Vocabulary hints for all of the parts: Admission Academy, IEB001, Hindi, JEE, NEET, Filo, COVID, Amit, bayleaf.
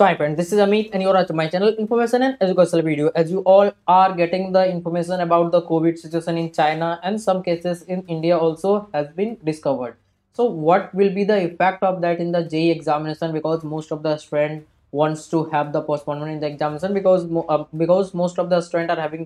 So hi friend, this is Amit and you are at my channel Information and Educational Video. As you all are getting the information about the COVID situation in China and some cases in India also has been discovered. So what will be the effect of that in the JEE examination, because most of the student wants to have the postponement in the examination because most of the student are having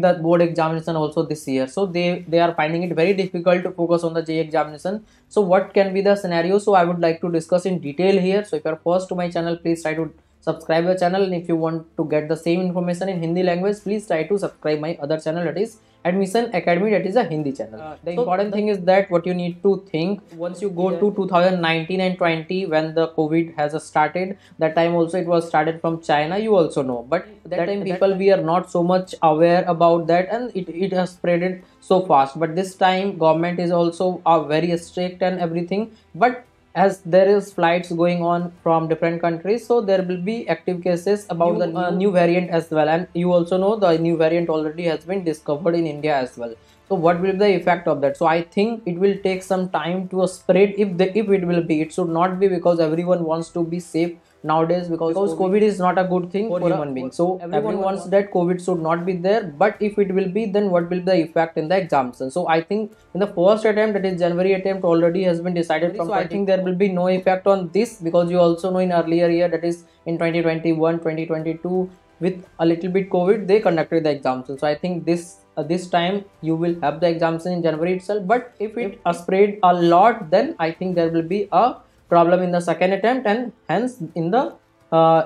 the board examination also this year. So they are finding it very difficult to focus on the JEE examination. So what can be the scenario? So I would like to discuss in detail here. So if you are first to my channel, please try to subscribe the channel, and if you want to get the same information in Hindi language, please try to subscribe my other channel, that is Admission Academy, that is a Hindi channel. The important thing is that what you need to think once you go to 2019 and 20 when the COVID has started, that time also it was started from China, you also know, but that time we are not so much aware about that and it has spreaded so fast. But this time government is also very strict and everything, but as there is flights going on from different countries, so there will be active cases about the new variant as well, and you also know the new variant already has been discovered in India as well. So what will be the effect of that? So I think it will take some time to spread, if it will be. It should not be, because everyone wants to be safe nowadays, because COVID is not a good thing for human beings. So everyone wants that COVID should not be there, but if it will be, then what will be the effect in the examination? So I think in the first attempt, that is January attempt, already has been decided from. So I think there will be no effect on this, because you also know in earlier year, that is in 2021, 2022, with a little bit COVID, they conducted the examination. So I think this time you will have the examination in January itself, but if it spread a lot, then I think there will be a problem in the second attempt, and hence in the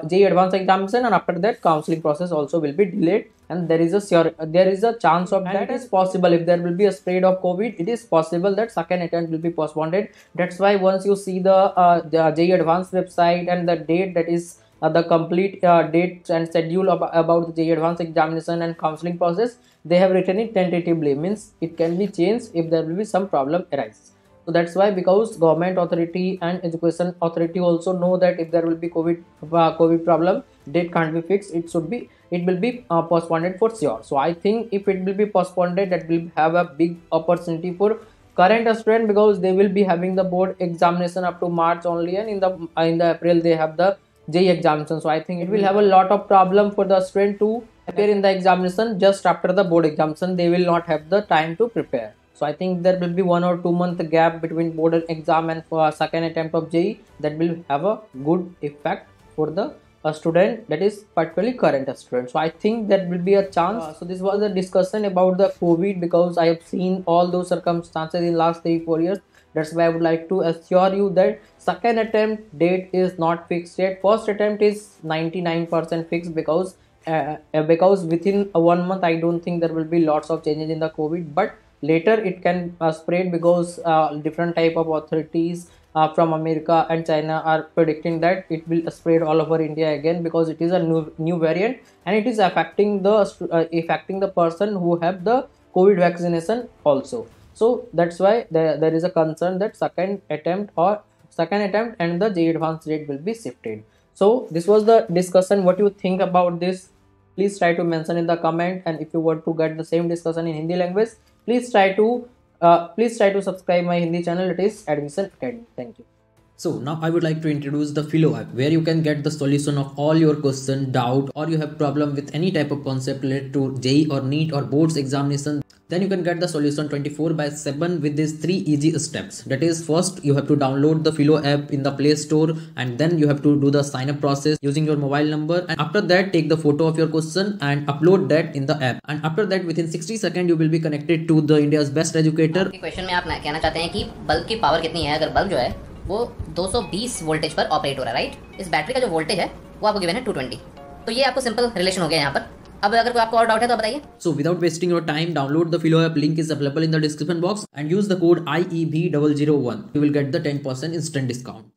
JEE advanced examination, and after that counseling process also will be delayed, and there is a chance of that is possible. If there will be a spread of COVID, it is possible that second attempt will be postponed. That's why once you see the JEE advanced website and the date, that is the complete dates and schedule about the JEE advanced examination and counseling process, they have written it tentatively, means it can be changed if there will be some problem arises. So that's why, because government authority and education authority also know that if there will be COVID problem, date can't be fixed. It will be postponed for sure. So I think if it will be postponed, that will have a big opportunity for current student, because they will be having the board examination up to March only, and in the April they have the JEE examination. So I think it will have a lot of problem for the student to appear in the examination. Just after the board examination, they will not have the time to prepare. So I think there will be 1 or 2 month gap between board exam and for second attempt of JEE, that will have a good effect for the student, that is particularly current student. So I think that will be a chance. So this was a discussion about the COVID, because I have seen all those circumstances in last 3-4 years. That's why I would like to assure you that second attempt date is not fixed yet. First attempt is 99% fixed, because within 1 month I don't think there will be lots of changes in the COVID, but later it can spread, because different type of authorities from America and China are predicting that it will spread all over India again, because it is a new variant and it is affecting the person who have the COVID vaccination also. So that's why there is a concern that second attempt and the JEE advanced date will be shifted. So this was the discussion. What you think about this? Please try to mention in the comment, and if you want to get the same discussion in Hindi language, please try to subscribe my Hindi channel, it is Admission Academy. Thank you. So now I would like to introduce the Filo app, where you can get the solution of all your question, doubt, or you have problem with any type of concept related to JEE or NEET or boards examination. Then you can get the solution 24/7 with these 3 easy steps. That is, first you have to download the Filo app in the Play Store, and then you have to do the sign up process using your mobile number, and after that take the photo of your question and upload that in the app, and after that within 60 seconds you will be connected to the India's best educator. आपके question में आप कहना चाहते हैं कि bulb की power कितनी है? अगर बल्ब जो है वो 220 वोल्टेज पर ऑपरेट हो रहा है, राइट? इस बैटरी का जो वोल्टेज है वो आपको गिवन है 220, तो ये आपको सिंपल रिलेशन हो गया यहाँ पर. अब अगर कोई आपको और डाउट है तो बताइए. So without wasting your time, download the Filo app. Link is available in the description box and use the code IEB001. You will get the 10% instant discount.